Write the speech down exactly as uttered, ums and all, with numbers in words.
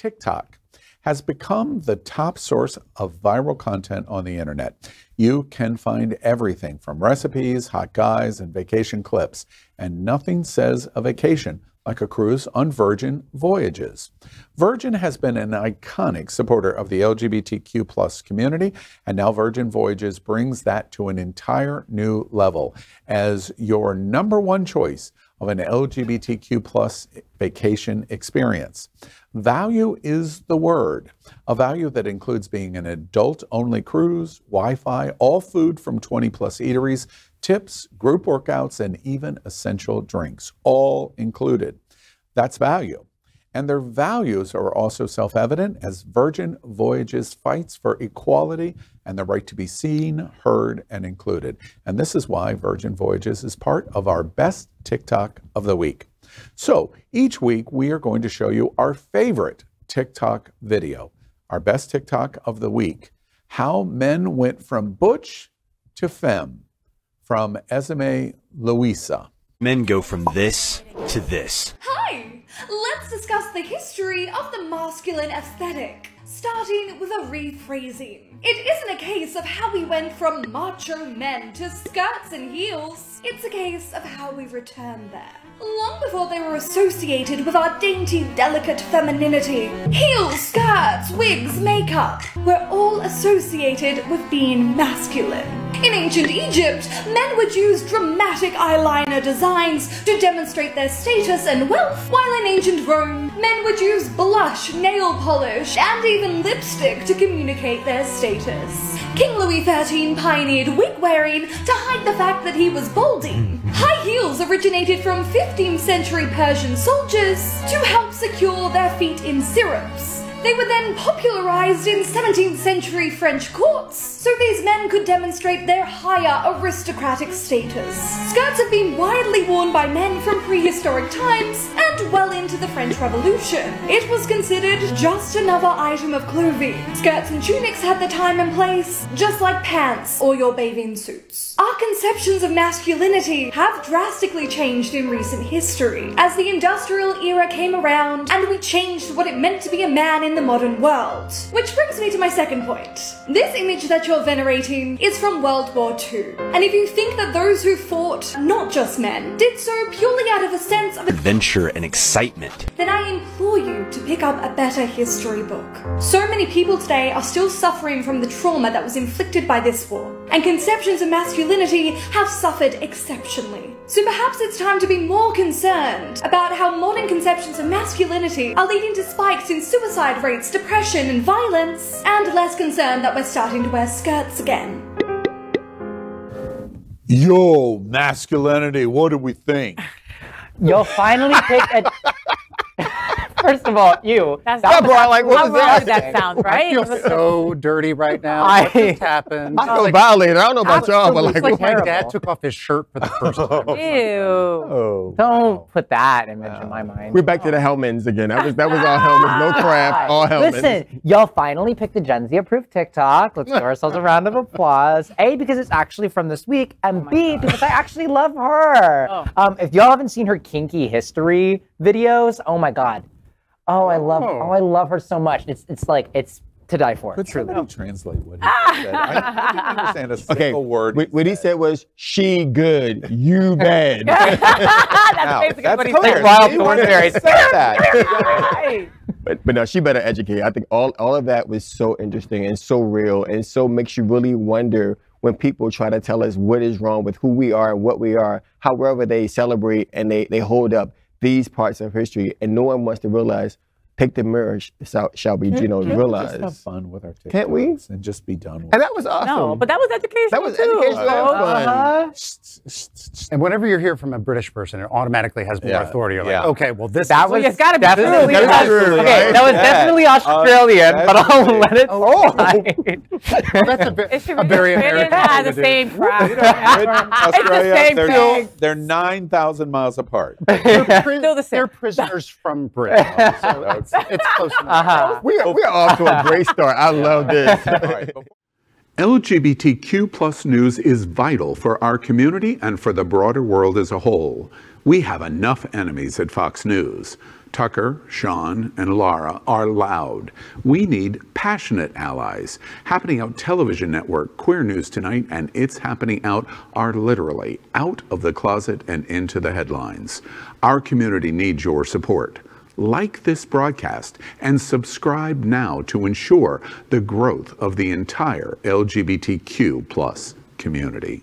TikTok has become the top source of viral content on the internet. You can find everything from recipes, hot guys, and vacation clips, and nothing says a vacation like a cruise on Virgin Voyages. Virgin has been an iconic supporter of the L G B T Q plus community, and now Virgin Voyages brings that to an entire new level as your number one choice of an L G B T Q plus vacation experience. Value is the word, a value that includes being an adult-only cruise, Wi-Fi, all food from twenty plus eateries, tips, group workouts, and even essential drinks, all included. That's value. And their values are also self-evident as Virgin Voyages fights for equality and the right to be seen, heard, and included. And this is why Virgin Voyages is part of our best TikTok of the week. So each week we are going to show you our favorite TikTok video, our best TikTok of the week, how men went from butch to femme, from Esme Luisa. Men go from this to this. Hi, let's discuss the history of the masculine aesthetic, starting with a rephrasing. It isn't a case of how we went from macho men to skirts and heels. It's a case of how we returned there. Long before they were associated with our dainty, delicate femininity, heels, skirts, wigs, makeup were all associated with being masculine. In ancient Egypt, men would use dramatic eyeliner designs to demonstrate their status and wealth, while in ancient Rome, men would use blush, nail polish, and even lipstick to communicate their status. King Louis the thirteenth pioneered wig-wearing to hide the fact that he was balding. High heels originated from fifteenth century Persian soldiers to help secure their feet in stirrups. They were then popularized in seventeenth century French courts, so these men could demonstrate their higher aristocratic status. Skirts have been widely worn by men from prehistoric times and well into the French Revolution. It was considered just another item of clothing. Skirts and tunics had their time and place, just like pants or your bathing suits. Our conceptions of masculinity have drastically changed in recent history, as the industrial era came around and we changed what it meant to be a man in in the modern world. Which brings me to my second point. This image that you're venerating is from World War Two. And if you think that those who fought, not just men, did so purely out of a sense of adventure and excitement, then I implore you to pick up a better history book. So many people today are still suffering from the trauma that was inflicted by this war, and conceptions of masculinity have suffered exceptionally. So perhaps it's time to be more concerned about how modern conceptions of masculinity are leading to spikes in suicide rates, depression, and violence, and less concerned that we're starting to wear skirts again. Yo, masculinity, what do we think? You'll finally pick a... First of all, you. That's that brought, like, what was that? That sound, right? I feel so dirty right now. I, what just happened? I feel like, violated. I don't know about y'all, but like, like my dad took off his shirt for the first time. Ew. Oh, don't wow. put that image wow. in my mind. We're back oh. to the Hellmann's again. That was, that was all Hellmann's. No crap, all Hellmann's. Listen, y'all finally picked the Gen Z approved TikTok. Let's give ourselves a round of applause. A, because it's actually from this week, and oh B, God. because I actually love her. Oh. Um, if y'all haven't seen her kinky history videos, oh my God. Oh, I love, oh. oh, I love her so much. It's, it's like, it's to die for. Could somebody translate what he said? I didn't understand a single okay. word. He what said. he said was, "She good, you bad." That's basically what he said. Wild Thornberry said that. But, but no, she better educate. I think all, all of that was so interesting and so real, and so makes you really wonder when people try to tell us what is wrong with who we are and what we are, however they celebrate and they, they hold up these parts of history, and no one wants to realize. Take the mirror, shall, shall we? You know, realize. Just have fun with our TikToks, can't we? And just be done with. And that was awesome. No, but that was educational. That was too. educational. Uh-huh. fun. And whenever you hear from a British person, it automatically has more yeah. authority. You're like, yeah. okay, well, this. That is was. It's got to be true. Really right? Okay, that was yeah. definitely Australian, uh, but I'll let it. Oh, well, that's a, it a very American. Yeah, the same crowd. Australia, it's the same thing. They're nine thousand miles apart. They're prisoners from Britain. It's close enough. Uh-huh. We are, we are off to a great start. I love this. All right. L G B T Q plus news is vital for our community and for the broader world as a whole. We have enough enemies at Fox News. Tucker, Sean, and Lara are loud. We need passionate allies. Happening Out Television Network, Queer News Tonight, and It's Happening Out are literally out of the closet and into the headlines. Our community needs your support. Like this broadcast and subscribe now to ensure the growth of the entire L G B T Q plus community.